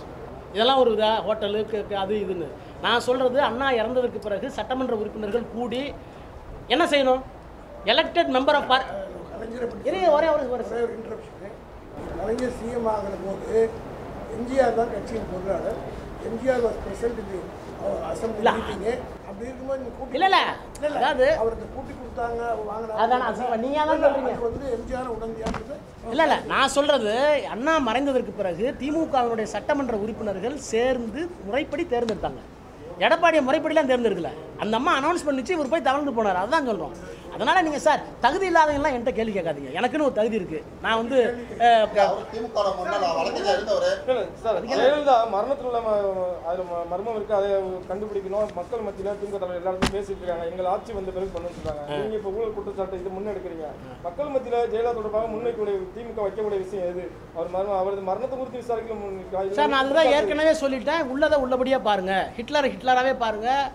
இதெல்லாம் ஒரு இதா ஹோட்டலுக்கு அது இதுன்னு நான் சொல்கிறது. அண்ணா இறந்ததுக்கு பிறகு சட்டமன்ற உறுப்பினர்கள் கூடி என்ன செய்யணும்? எலெக்டட் மெம்பர் ஆஃப் பார் ஒரே ஒரு கலைஞர் சிஎம் ஆகிற போது எம்ஜிஆர் தான் கட்சியின் பொருளாளர். MGR was present in the assembly meeting. அப்படி இருக்கும்போது நீங்க கூட்டி இல்ல இல்ல அதாவது அவருக்கு கூட்டி கொடுத்தாங்க, வாங்குறாங்க, அதான் நீங்க தான் சொல்றீங்க வந்து எம்ஜிஆர் உடனடியாக இல்ல இல்ல நான் சொல்றது அண்ணா மறைந்ததற்கு பிறகு திமுகவினுடைய சட்டமன்ற உறுப்பினர்கள் சேர்ந்து முறைப்படி தேர்ந்தெடுத்தாங்க. எடப்பாடியை முறைப்படிலாம் தேர்ந்தெடுக்கல. அந்த அம்மா அனௌன்ஸ் பண்ணிச்சு, இவர் போய் தவழ்ந்து போனார், அதுதான் சொல்கிறோம். அதனால் நீங்கள் சார் தகுதி இல்லாதவங்கலாம் என்கிட்ட கேள்வி கேட்காதீங்க. எனக்குன்னு ஒரு தகுதி இருக்குது. நான் வந்து மரணத்தில் மர்மம் இருக்குது, அதை கண்டுபிடிக்கணும். மக்கள் மத்தியில் திமுக தலைவர் எல்லாருமே பேசிட்டு இருக்காங்க, எங்கள் ஆட்சி வந்து பிறகு பண்ண சொல்கிறாங்க. நீங்கள் இப்போ ஊழல் குற்றச்சாட்டை இது முன்னெடுக்கிறீங்க. மக்கள் மத்தியில் ஜெயலலிதா தொடர்பாக முன்னெடுக்கக்கூடிய திமுக வைக்கக்கூடிய விஷயம் எது? அவர் மர்மம் அவரது மரணத்தை குறித்து விசாரிக்க சார் நான் அதுதான் ஏற்கனவே சொல்லிட்டேன். உள்ளதை உள்ளபடியாக பாருங்கள். ஹிட்லர் ஹிட்லராகவே பாருங்கள்,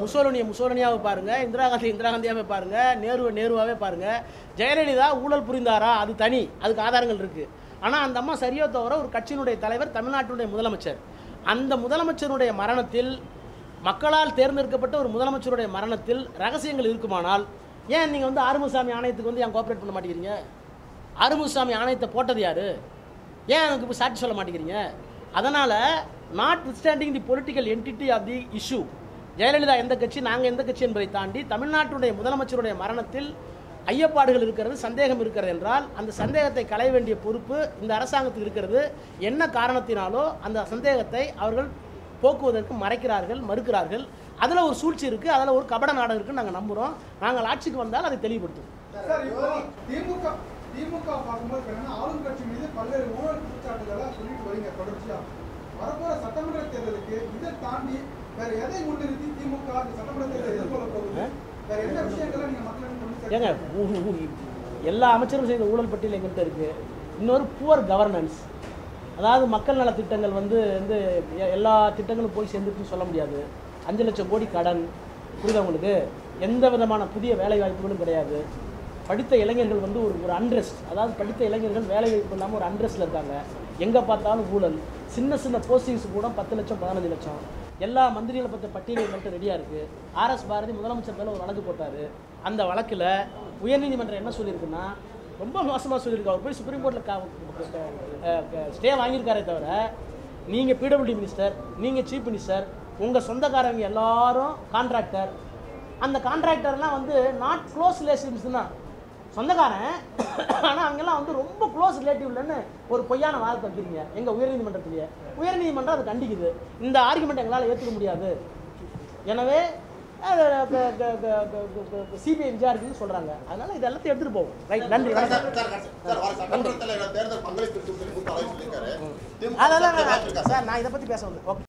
முசோலினியை முசோலினியாவை பாருங்கள், இந்திரா காந்தி இந்திரா காந்தியாகவே பாருங்கள், நேருவை நேருவாகவே பாருங்கள். ஜெயலலிதா ஊழல் புரிந்தாரா? அது தனி, அதுக்கு ஆதாரங்கள் இருக்குது. ஆனால் அந்த அம்மா சரியோ தவிர ஒரு கட்சியினுடைய தலைவர், தமிழ்நாட்டினுடைய முதலமைச்சர். அந்த முதலமைச்சருடைய மரணத்தில், மக்களால் தேர்ந்தெடுக்கப்பட்ட ஒரு முதலமைச்சருடைய மரணத்தில் ரகசியங்கள் இருக்குமானால் ஏன் நீங்கள் வந்து ஆறுமுகசாமி ஆணையத்துக்கு வந்து ஏன் கோஆப்ரேட் பண்ண மாட்டேங்கிறீங்க? ஆறுமுகசாமி ஆணையத்தை போட்டது யார்? ஏன் எனக்கு இப்போ சாட்சி சொல்ல மாட்டேங்கிறீங்க? அதனால் notwithstanding the political entity of the issue, Jayalalithaa எந்த கட்சி, நாங்கள் எந்த கட்சி என்பதை தாண்டி தமிழ்நாட்டுடைய முதலமைச்சருடைய மரணத்தில் ஐயப்பாடுகள் இருக்கிறது, சந்தேகம் இருக்கிறது என்றால் அந்த சந்தேகத்தை களைய வேண்டிய பொறுப்பு இந்த அரசாங்கத்துக்கு இருக்கிறது. என்ன காரணத்தினாலோ அந்த சந்தேகத்தை அவர்கள் போக்குவதற்கு மறைக்கிறார்கள், மறுக்கிறார்கள். அதில் ஒரு சூழ்ச்சி இருக்குது, அதில் ஒரு கபட நாடகம் இருக்குன்னு நாங்கள் நம்புகிறோம். நாங்கள் ஆட்சிக்கு வந்தால் அதை தெளிவுபடுத்துவோம். திமுக பார்க்கும்போது ஆளும் கட்சி மீது பல்வேறு ஊழல் குற்றச்சாட்டுகளாக சொல்லிட்டு வரீங்க தொடர்ச்சியாக. வரப்போற சட்டமன்ற தேர்தலுக்கு இதை தாண்டி வேற எதை முன்னிறுத்தி திமுக சட்டமன்ற தேர்தலை எதிர்கொள்ள போகுது? வேற எந்த விஷயங்களை நீங்க மக்களுக்கு கொண்டு சேர்க்க? எல்லா அமைச்சரும் செய்த ஊழல் பட்டியல் எங்கிட்ட இருக்கு. இன்னொரு புவர் கவர்னன்ஸ், அதாவது மக்கள் நல திட்டங்கள் வந்து வந்து எல்லா திட்டங்களும் போய் சேர்ந்துட்டு சொல்ல முடியாது. அஞ்சு லட்சம் கோடி கடன், புரியுது உங்களுக்கு? எந்த விதமான புதிய வேலை வாய்ப்புகளும் கிடையாது. படித்த இளைஞர்கள் வந்து ஒரு ஒரு அன்ரெஸ்ட், அதாவது படித்த இளைஞர்கள் வேலை வாய்ப்பு இல்லாமல் ஒரு அன்ரெஸ்ட்டில் இருக்காங்க. எங்கே பார்த்தாலும் ஊழல். சின்ன சின்ன போஸ்டிங்ஸ் கூட பத்து லட்சம் பதினஞ்சு லட்சம் எல்லா மந்திரிகளை பற்றி பட்டியல் மட்டும் ரெடியாக இருக்குது. ஆர்எஸ் பாரதி முதலமைச்சர் மேலே ஒரு வழக்கு போட்டார். அந்த வழக்கில் உயர்நீதிமன்றம் என்ன சொல்லியிருக்குன்னா ரொம்ப மோசமாக சொல்லியிருக்கு. அவர் போய் சுப்ரீம் கோர்ட்டில் ஸ்டே வாங்கியிருக்காரே தவிர, நீங்கள் பிடபிள்யூடி மினிஸ்டர், நீங்கள் சீஃப் மினிஸ்டர், உங்கள் சொந்தக்காரங்க எல்லாரும் கான்ட்ராக்டர். அந்த கான்ட்ராக்டர்லாம் வந்து நாட் க்ளோஸ் ரிலேஷன்ஸ் தான் சொந்தக்காரன், ஆனால் அவங்கெல்லாம் வந்து ரொம்ப க்ளோஸ் ரிலேட்டிவ் இல்லைன்னு ஒரு பொய்யான வார்த்தை வைக்கிறீங்க எங்கள் உயர்நீதிமன்றத்திலேயே. உயர்நீதிமன்றம் அதை கண்டிக்குது. இந்த ஆர்குமெண்ட் எங்களால் ஏற்றுக்க முடியாது, எனவே சிபிஐ விசாரிக்குன்னு சொல்கிறாங்க. அதனால் இது எல்லாத்தையும் எடுத்துகிட்டு போவோம். ரைட், நன்றி. அதெல்லாம் சார் நான் இதை பற்றி பேச வந்து ஓகே.